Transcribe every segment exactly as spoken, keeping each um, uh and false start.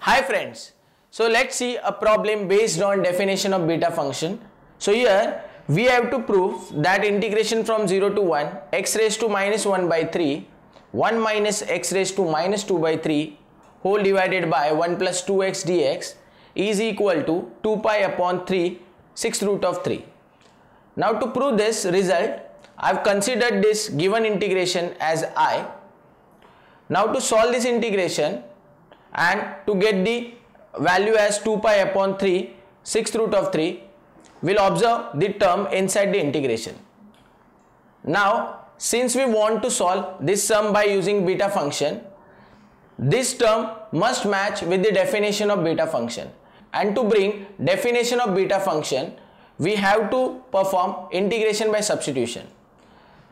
Hi friends, so let's see a problem based on definition of beta function. So here we have to prove that integration from zero to one x raised to minus one by three, one minus x raised to minus two by three whole divided by one plus two x dx is equal to two pi upon three, sixth root of three. Now to prove this result, I have considered this given integration as I. Now to solve this integration and to get the value as two pi upon three, sixth root of three, we'll observe the term inside the integration. Now since we want to solve this sum by using beta function, this term must match with the definition of beta function, and to bring definition of beta function we have to perform integration by substitution.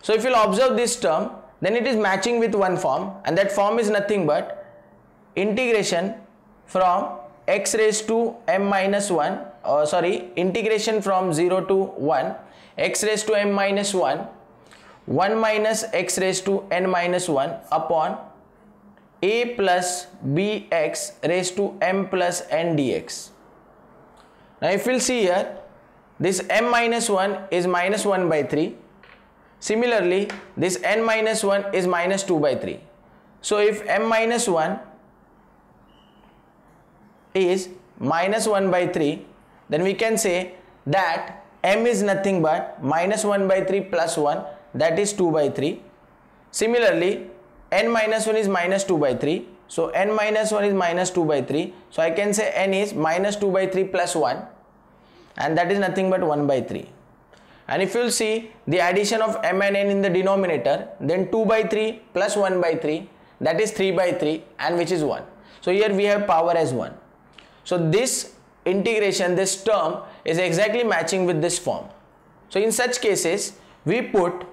So if you'll observe this term, then it is matching with one form, and that form is nothing but integration from x raised to m minus one, or sorry, integration from zero to one x raised to m minus one, one minus x raised to n minus one upon a plus bx raised to m plus n dx. Now if you'll see here, this m minus one is minus one by three. Similarly, this n minus one is minus two by three. So if m minus one is minus one by three, then we can say that m is nothing but minus one by three plus one, that is two by three. Similarly, n minus one is minus two by three. So n minus one is minus two by three. So I can say n is minus two by three plus one. And that is nothing but one by three. And if you will see the addition of m and n in the denominator, then two by three plus one by three, that is three by three, and which is one. So here we have power as one. So this integration, this term is exactly matching with this form. So in such cases, we put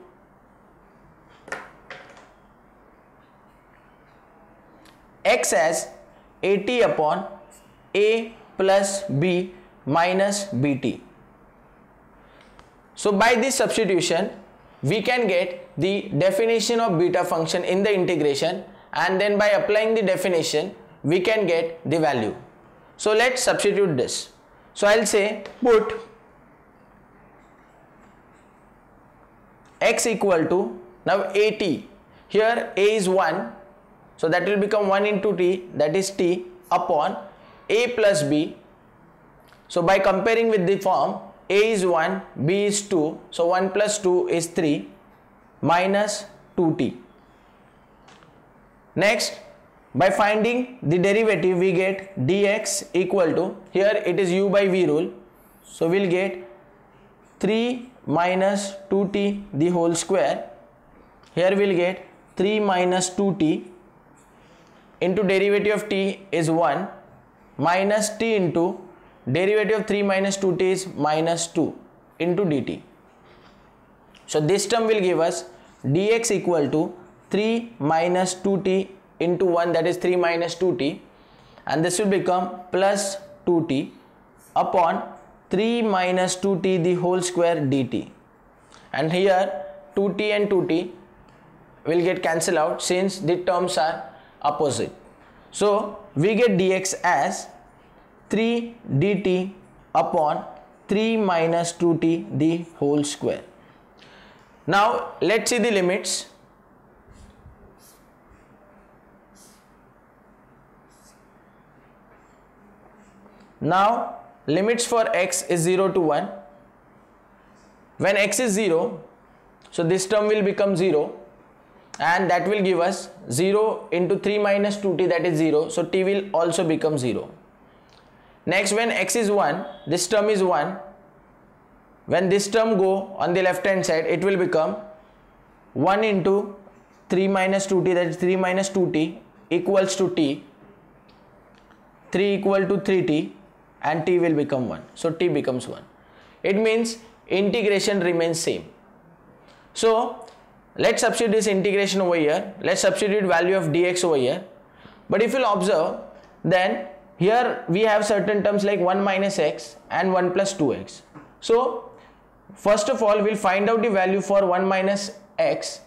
x as at upon a plus b minus bt. So by this substitution we can get the definition of beta function in the integration, and then by applying the definition we can get the value. So let's substitute this. So I'll say put x equal to, now at, here a is one, so that will become one into t, that is t, upon a plus b. So by comparing with the form, a is one, b is two, so one plus two is three, minus two t. Next, by finding the derivative we get dx equal to, here it is u by v rule, so we'll get three minus two t the whole square. Here we'll get three minus two t into derivative of t is one, minus t into derivative of three minus two t is minus two into dt. So this term will give us dx equal to three minus two t into one, that is three minus two t, and this will become plus two t upon three minus two t the whole square dt. And here two t and two t will get cancelled out since the terms are opposite. So we get dx as three dt upon three minus two t the whole square. Now let's see the limits. Now limits for x is zero to one. When x is zero, so this term will become zero, and that will give us zero into three minus two t, that is zero, so t will also become zero. Next, when x is one, this term is one. When this term go on the left hand side, it will become one into three minus two t, that is three minus two t equals to t, three equal to three t, and t will become one. So t becomes one. It means integration remains same. So let's substitute this integration over here. Let's substitute value of dx over here. But if you'll observe, then here we have certain terms like one minus x and one plus two x. So first of all we'll find out the value for one minus x.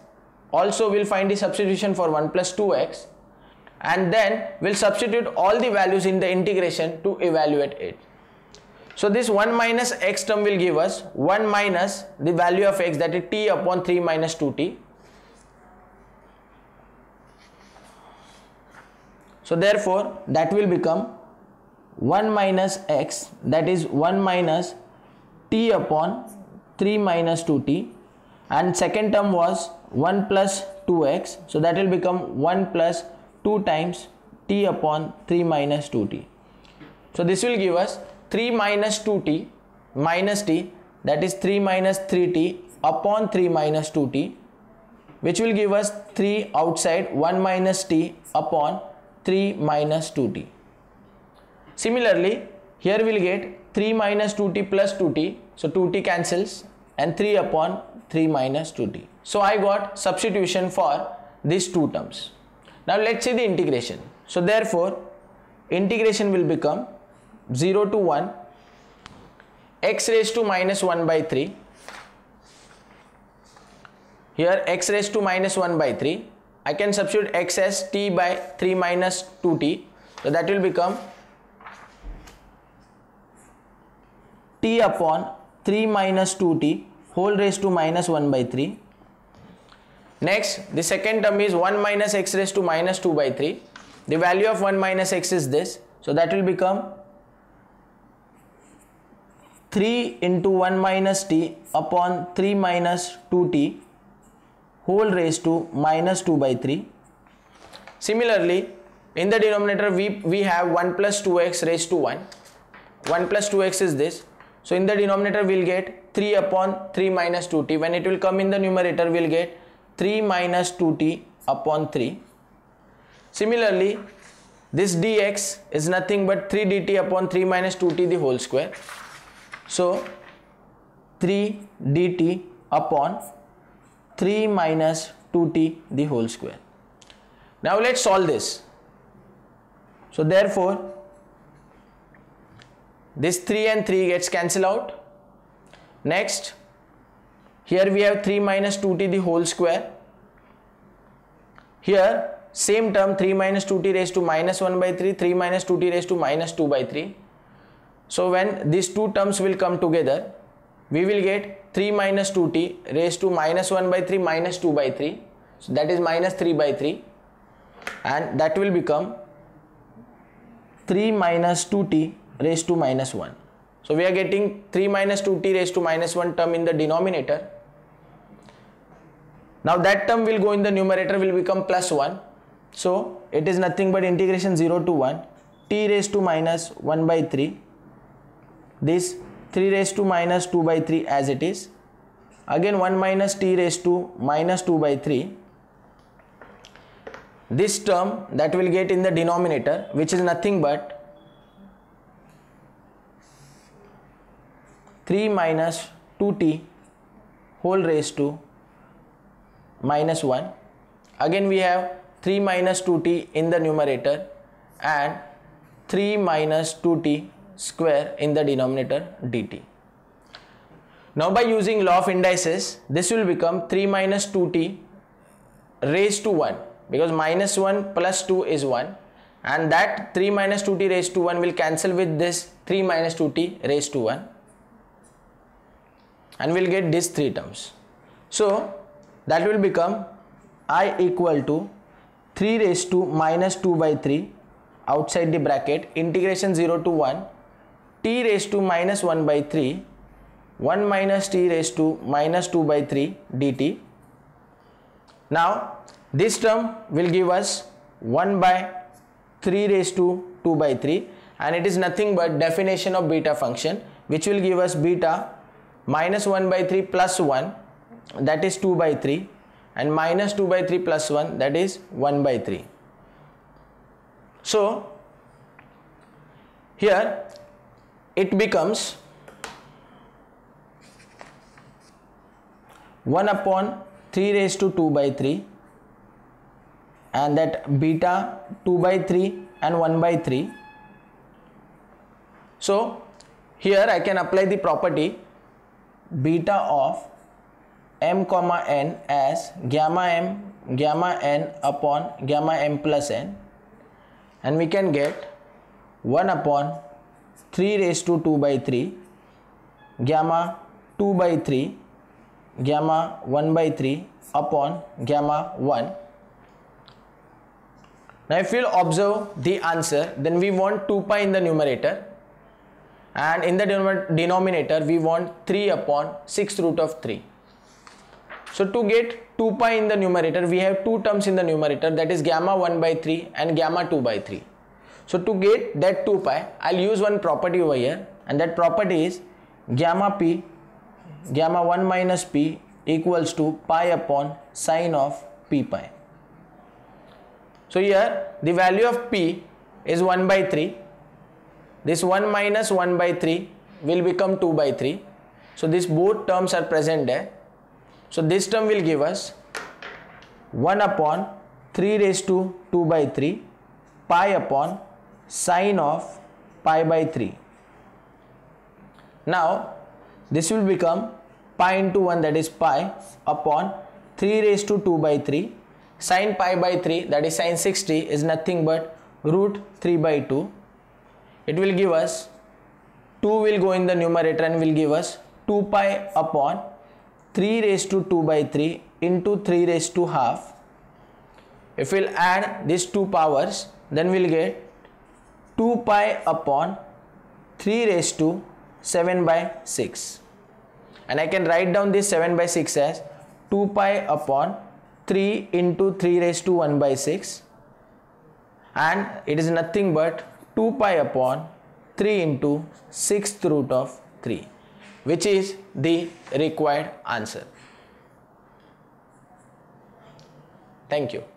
Also we'll find the substitution for one plus two x. and then we'll substitute all the values in the integration to evaluate it. So this one minus x term will give us one minus the value of x, that is t upon three minus two t. So therefore that will become one minus x, that is one minus t upon three minus two t, and second term was one plus two x, so that will become one plus two times t upon three minus two t. So this will give us three minus two t minus t, that is three minus three t upon three minus two t, which will give us three outside one minus t upon three minus two t. Similarly, here we will get three minus two t plus two t, so two t cancels, and three upon three minus two t. So I got substitution for these two terms. Now let's see the integration. So therefore integration will become zero to one x raised to minus one by three. Here x raised to minus one by three, I can substitute x as t by three minus two t, so that will become t upon three minus two t whole raised to minus one by three. Next, the second term is one minus x raised to minus two by three. The value of one minus x is this, so that will become three into one minus t upon three minus two t whole raised to minus two by three. Similarly, in the denominator we, we have one plus two x raised to one. one plus two x is this. So in the denominator we will get three upon three minus two t. When it will come in the numerator we will get three minus two t upon three. Similarly, this dx is nothing but three dt upon three minus two t the whole square. So three dt upon three minus two t the whole square. Now let's solve this. So therefore this three and three gets cancelled out. Next, here we have three minus two t the whole square. Here same term three minus two t raised to minus one by three, three minus two t raised to minus two by three. So when these two terms will come together, we will get three minus two t raised to minus one by three minus two by three. So that is minus three by three, and that will become three minus two t raised to minus one. So we are getting three minus two t raised to minus one term in the denominator. Now that term will go in the numerator, will become plus one. So it is nothing but integration zero to one t raised to minus one by three, this three raised to minus two by three as it is, again one minus t raised to minus two by three, this term that will get in the denominator, which is nothing but three minus two t whole raised to minus one. Again we have three minus two t in the numerator and three minus two t square in the denominator dt. Now by using law of indices, this will become three minus two t raised to one, because minus one plus two is one, and that three minus two t raised to one will cancel with this three minus two t raised to one, and we will get these three terms. So that will become I equal to three raised to minus two by three outside the bracket integration zero to one t raised to minus one by three, one minus t raised to minus two by three dt. Now this term will give us one by three raised to two by three, and it is nothing but definition of beta function, which will give us beta minus one by three plus one, that is two by three, and minus two by three plus one, that is one by three. So here it becomes one upon three raised to two by three, and that beta two by three and one by three. So here I can apply the property beta of m comma n as gamma m gamma n upon gamma m plus n, and we can get one upon three raised to two by three gamma two by three gamma one by three upon gamma one. Now if we'll observe the answer, then we want two pi in the numerator, and in the denominator we want three upon six root of three. So to get two pi in the numerator, we have two terms in the numerator, that is gamma one by three and gamma two by three. So to get that two pi, I'll use one property over here, and that property is gamma p, gamma one minus p equals to pi upon sine of p pi. So here the value of p is one by three. This one minus one by three will become two by three. So these both terms are present there. So this term will give us one upon three raised to two by three pi upon sine of pi by three. Now this will become pi into one, that is pi upon three raised to two by three. Sine pi by three, that is sine sixty, is nothing but root three by two. It will give us two will go in the numerator and will give us two pi upon three raised to two by three into three raised to half. If we will add these two powers, then we will get two pi upon three raised to seven by six. And I can write down this seven by six as two pi upon three into three raised to one by six, and it is nothing but two pi upon three into sixth root of three, which is the required answer. Thank you.